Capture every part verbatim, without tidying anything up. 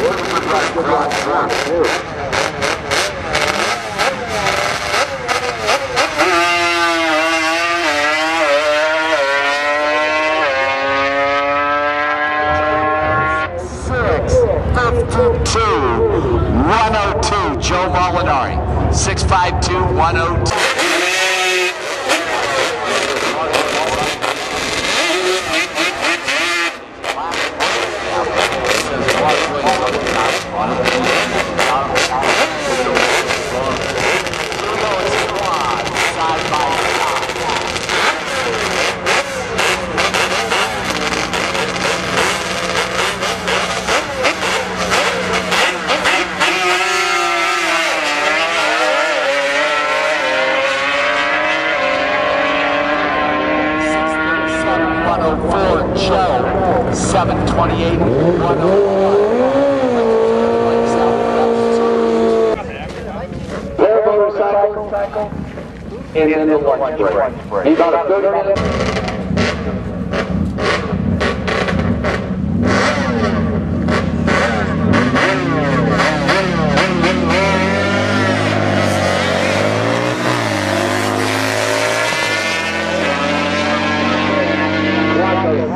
six five two, one oh two, Joe Molinari, six five two, one oh two. seven twenty-eight, one oh one. Their motorcycle and in the lunch break. He's on a thirty minute.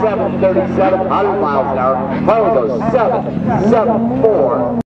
seven thirty-seven, one hundred miles an hour, Pogo seven seven four.